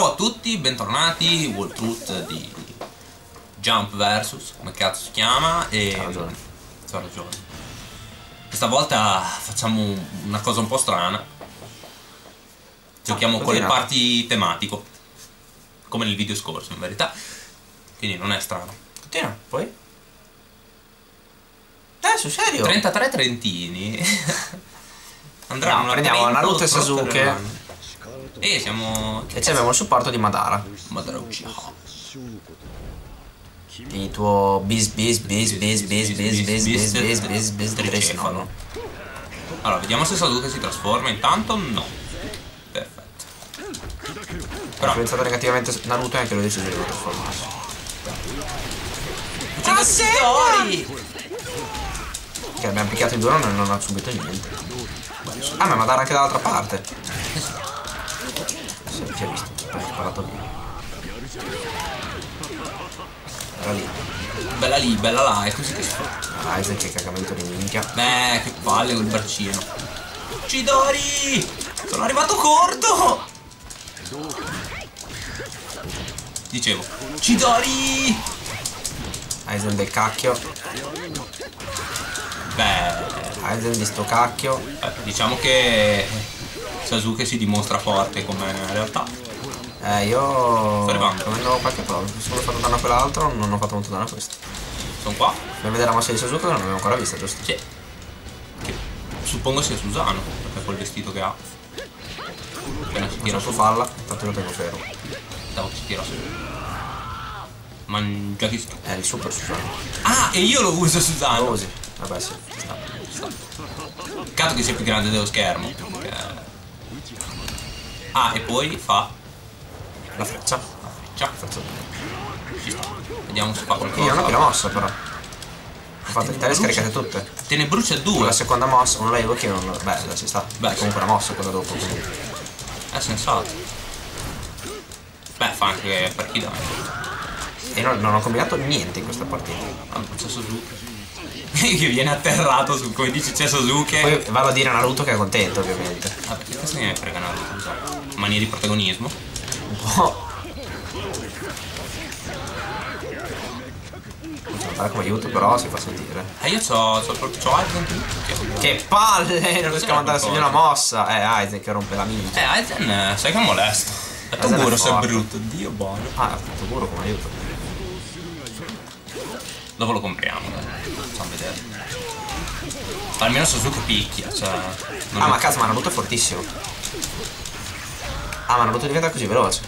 Ciao a tutti, bentornati, World Truth di Jump Versus, come cazzo si chiama, e Ciao ragione. Questa volta facciamo una cosa un po' strana. Giochiamo con le parti tematico, come nel video scorso in verità. Quindi non è strano. Continua, poi? Sul serio? 33 trentini andranno, no, prendiamo Naruto e Sasuke e siamo... E abbiamo il supporto di Madara il tuo bis tricefalo. Allora, vediamo se Sasuke si trasforma. Intanto no. Perfetto. Ha influenzato negativamente Naruto e anche lui ha deciso di trasformarsi. Che abbiamo picchiato il drone e non ha subito niente. Ah, ma Madara anche dall'altra parte. Sì, ho visto. Ho sparato lì. Era lì. Bella lì, bella là, è così che si fa. Aizen che cagamento di minchia. Beh, che palle quel braccino. Chidori! Sono arrivato corto! Dicevo. Chidori! Aizen del cacchio. Beh, Aizen di sto cacchio. Diciamo che Sasuke si dimostra forte come in realtà. Io prendo qualche prova. Se ho fatto danno a quell'altro, non ho fatto molto danno a questo. Sono qua. Per vedere la mossa di Sasuke non l'abbiamo ancora vista, giusto? Sì. Che suppongo sia Susanoo, perché quel vestito che ha. Che non si tira su falla, tanto lo tengo fermo. Tanto si tira su. Mangekyō Sharingan. È il super Susanoo. Ah, e io lo uso Susanoo. Lo usi. Vabbè sì, sta. Peccato che sia più grande dello schermo. Ah, e poi fa la freccia. Ci sta. Vediamo se fa qualcosa. Io non ho più la mossa però. Ho fatto il tele, scaricate tutte. Te ne brucia due. La seconda mossa, non la evochi, non. Beh, ci sta. Beh, comunque la mossa quella dopo. È sensato. Beh, fa anche per chi dà. E non ho combinato niente in questa partita. Ah, c'è Sasuke. Che viene atterrato su, come dice, c'è Sasuke. Poi vado a dire a Naruto che è contento, ovviamente. Vabbè, che cosa ne frega Naruto? Mania di protagonismo. Un po'. Guarda come aiuto, però si fa sentire. Io c'ho Aizen. Che palle! Non riesco a mandare su una mossa. Aizen che rompe la minchia. Aizen, sai che è molesto. È Toguro, sei brutto. Dio buono. Ah, Toguro come aiuto. Dopo lo compriamo, dai. Facciamo vedere. Almeno Sasuke picchia, cioè. Ah, ma cazzo, ma Naruto è fortissimo. Ah, ma Naruto diventa così veloce.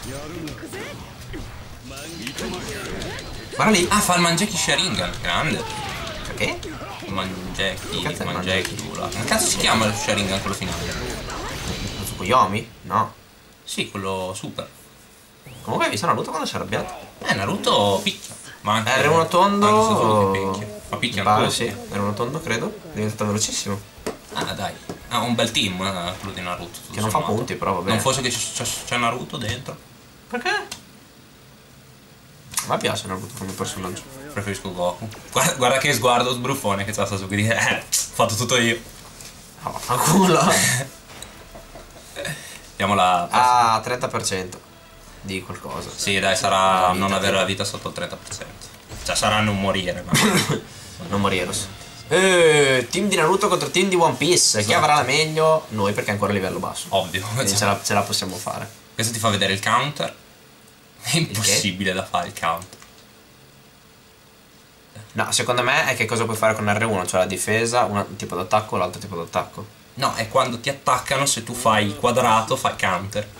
Guarda lì. Ah, fa il Mangekyō Sharingan, grande. Perché? Mangekyō. Che cazzo si chiama il Sharingan quello finale? Lo Tsukuyomi? No. Sì, quello super. Comunque hai visto Naruto quando si è arrabbiato? Naruto picchia. Ma anche era uno tondo. Ma picchia ancora? Sì, era uno tondo, credo. È diventato velocissimo. Ah, dai. Ha un bel team quello di Naruto. Che non fa punti, però vabbè. Non fosse che c'è Naruto dentro. Perché? Ma piace Naruto come personaggio. Preferisco Goku. Guarda che sguardo sbruffone che c'ha Sasuke. Fatto tutto io. Oh, fa culo. Andiamo la. Ah, 30%. Di qualcosa. Sì, dai, sarà vita, non avere la vita sotto il 30%. Cioè sarà non morire, ma. Non morire. Team di Naruto contro team di One Piece. Esatto. Chi avrà la meglio? Noi, perché è ancora a livello basso. Ovvio. Quindi ce la possiamo fare. Questo ti fa vedere il counter. È impossibile da fare il counter. No, secondo me è che cosa puoi fare con R1, cioè la difesa, un tipo d'attacco, l'altro tipo d'attacco. No, è quando ti attaccano, se tu fai il quadrato, fai counter.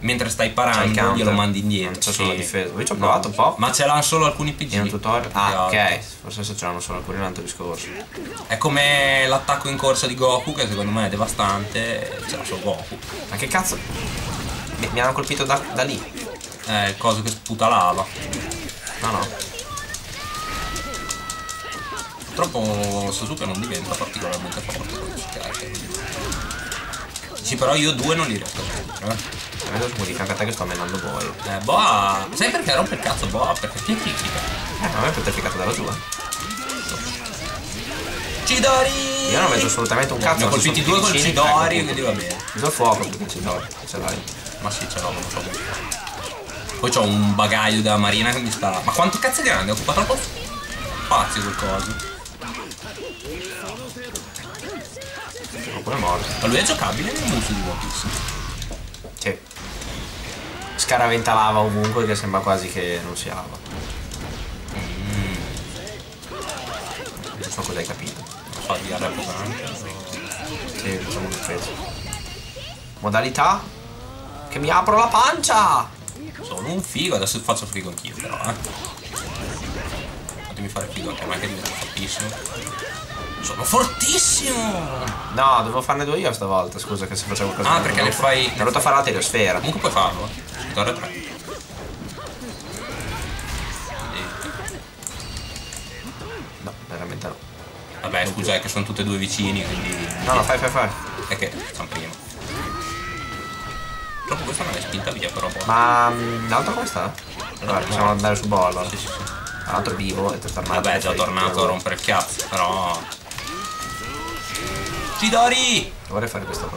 Mentre stai parando glielo mandi indietro. C'è solo la difesa. Io ci ho provato un po'. Ma ce l'hanno solo alcuni PG. In un tutorial. Ah, ok. Forse se ce l'hanno solo alcuni è un altro discorso. È come l'attacco in corsa di Goku, che secondo me è devastante. Ce l'ha solo Goku. Ma che cazzo? Mi hanno colpito da lì. Il coso che sputa lava. No. Purtroppo Sasuke non diventa particolarmente forte quando si carica. Sì, però io due non li riesco a prendere. Vedo su di fiancata che sto menando voi. Boa! Sai perché rompe il cazzo Boa? Perché ti critica. Ma mi è petrificato dalla tua. Chidori! Io non vedo assolutamente un cazzo. Ho colpiti due col Chidori, quindi va bene. Uso il fuoco perché Chidori. Ce l'hai. Ma sì, ce l'ho, non lo so. Poi c'ho un bagaglio della marina che mi sta... Ma quanto cazzo è grande? Occupa troppo spazio quel coso. No, quello è morto. Ma lui è giocabile nel muso di One Piece. Sì. Scaraventa lava ovunque che sembra quasi che non sia lava. Non so cosa hai capito. Non so di arrepo anche. Sì, diciamo che peso. Modalità? Che mi apro la pancia! Sono un figo, adesso faccio figo anch'io però, Fatemi fare figo anche a me che divento fortissimo. Sono fortissimo! No, dovevo farne due io stavolta, scusa che se facevo così. Ah, perché le fai... Naruto farà la telesfera. Comunque puoi farlo, torna 3. No, veramente no. Vabbè, scusa, è che sono tutte e due vicini, quindi... No, no, fai. È che sono prima. Troppo questa me l'hai spinta via però poi. Ma l'altro come sta? Allora, possiamo andare su Bollo. Sì. L'altro è vivo, è tornato. Vabbè, è già tornato a rompere il cazzo, però. Chidori! Vorrei fare questo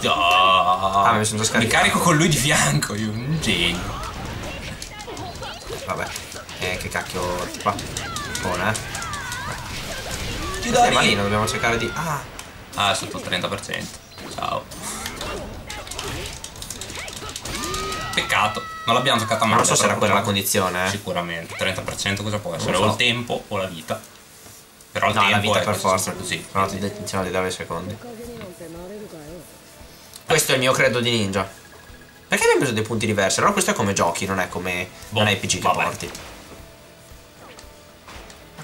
però. No. Ah, mi sono già scaricato. Mi carico con lui di fianco, io un genio. Vabbè. Che cacchio. Qua. Buona, Chidori! Manino, dobbiamo cercare di. Ah, è sotto il 30%. Ciao. Peccato, non l'abbiamo giocata male. Non so se era quella la condizione, Sicuramente, 30% cosa può essere? O il tempo o la vita. Però il tempo la vita è per forza così. Però ti detenzione di dare i secondi. Questo è il mio credo di ninja. Perché abbiamo preso dei punti diversi? Allora questo è come giochi, non è come... non è RPG che porti.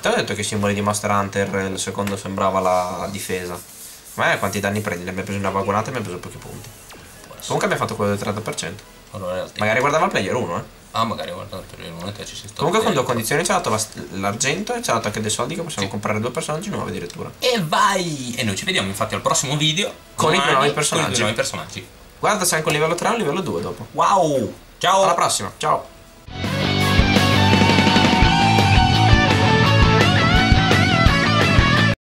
Ti ho detto che i simboli di Monster Hunter il secondo sembrava la difesa. Ma quanti danni prendi? Ne abbiamo preso una vagonata e mi ha preso pochi punti. Comunque abbiamo fatto quello del 30%. Allora, magari guardava il player 1, Ah, magari guardava il player 1 e te ci sei stato. Comunque con due condizioni ci ha dato l'argento e ci ha dato anche dei soldi che possiamo comprare due personaggi nuovi addirittura. E vai! E noi ci vediamo infatti al prossimo video con i due nuovi personaggi. Guarda se anche un livello 3 e un livello 2 dopo. Wow! Ciao! Alla prossima, ciao!